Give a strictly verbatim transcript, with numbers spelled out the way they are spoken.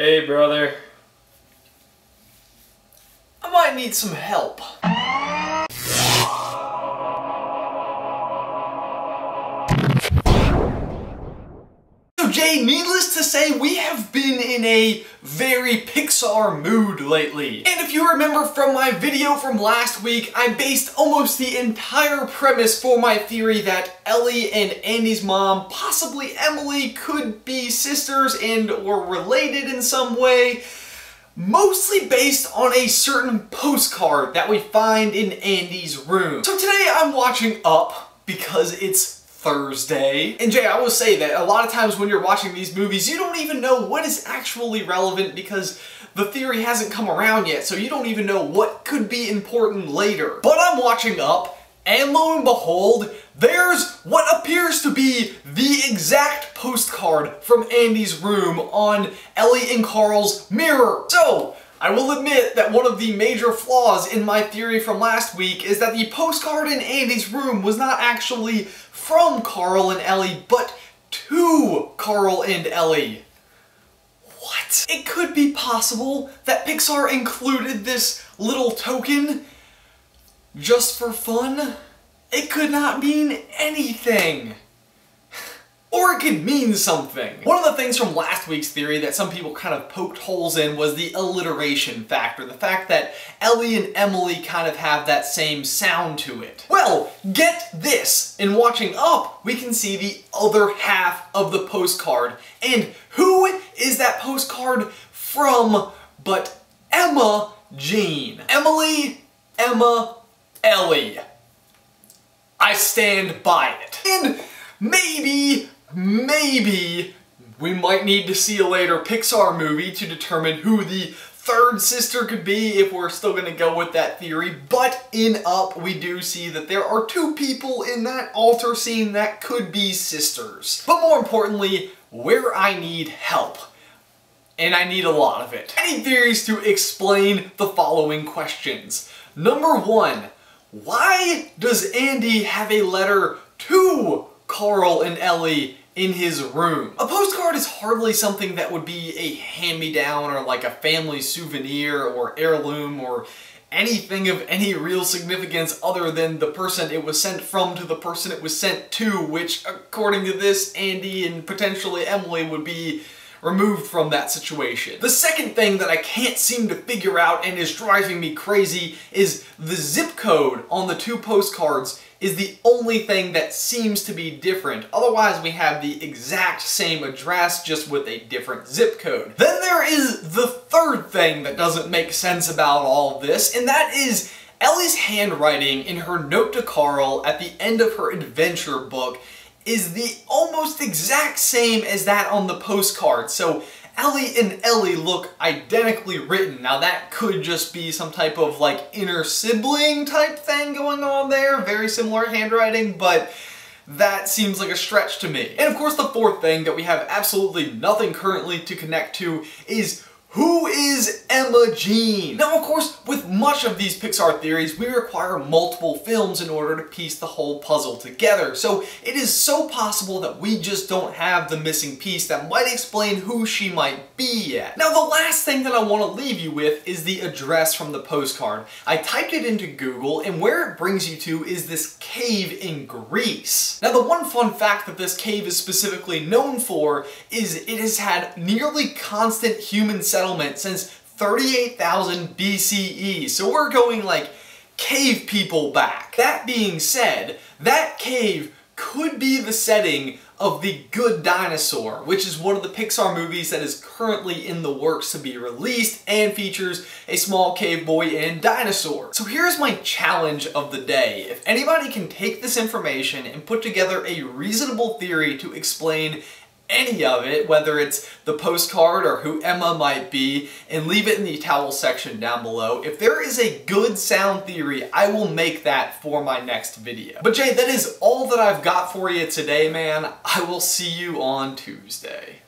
Hey, brother. I might need some help. So Jay, needless to say, we have been in a very Pixar mood lately. And if you remember from my video from last week, I based almost the entire premise for my theory that Ellie and Andy's mom, possibly Emily, could be sisters and or related in some way, mostly based on a certain postcard that we find in Andy's room. So today I'm watching Up because it's Thursday. And Jay, I will say that a lot of times when you're watching these movies, you don't even know what is actually relevant because the theory hasn't come around yet, so you don't even know what could be important later. But I'm watching Up, and lo and behold, there's what appears to be the exact postcard from Andy's room on Ellie and Carl's mirror. So, I will admit that one of the major flaws in my theory from last week is that the postcard in Andy's room was not actually from Carl and Ellie, but to Carl and Ellie. What? It could be possible that Pixar included this little token just for fun. It could not mean anything. Or it could mean something. One of the things from last week's theory that some people kind of poked holes in was the alliteration factor, the fact that Ellie and Emily kind of have that same sound to it. Well, get this. In watching Up, we can see the other half of the postcard. And who is that postcard from but Emma Jean? Emily, Emma, Ellie. I stand by it. And maybe, maybe we might need to see a later Pixar movie to determine who the third sister could be if we're still going to go with that theory, but in Up we do see that there are two people in that altar scene that could be sisters. But more importantly, where I need help. And I need a lot of it. I need theories to explain the following questions. Number one, why does Andy have a letter to Carl and Ellie in his room? A postcard is hardly something that would be a hand-me-down or like a family souvenir or heirloom or anything of any real significance other than the person it was sent from to the person it was sent to, which according to this, Andy and potentially Emily would be removed from that situation. The second thing that I can't seem to figure out and is driving me crazy is the zip code on the two postcards is the only thing that seems to be different. Otherwise, we have the exact same address, just with a different zip code. Then there is the third thing that doesn't make sense about all this, and that is Ellie's handwriting in her note to Carl at the end of her adventure book is the almost exact same as that on the postcard. So Ellie and Ellie look identically written. Now that could just be some type of like inner sibling type thing going on there, very similar handwriting, but that seems like a stretch to me. And of course the fourth thing that we have absolutely nothing currently to connect to is who is Emma Jean? Now, of course, with much of these Pixar theories, we require multiple films in order to piece the whole puzzle together. So it is so possible that we just don't have the missing piece that might explain who she might be yet. Now, the last thing that I want to leave you with is the address from the postcard. I typed it into Google, and where it brings you to is this cave in Greece. Now, the one fun fact that this cave is specifically known for is it has had nearly constant human settlement settlement since thirty-eight thousand B C E, so we're going like cave people back. That being said, that cave could be the setting of The Good Dinosaur, which is one of the Pixar movies that is currently in the works to be released and features a small cave boy and dinosaur. So here's my challenge of the day. If anybody can take this information and put together a reasonable theory to explain any of it, whether it's the postcard or who Emma might be, and leave it in the towel section down below. If there is a good sound theory, I will make that for my next video. But Jay, that is all that I've got for you today, man. I will see you on Tuesday.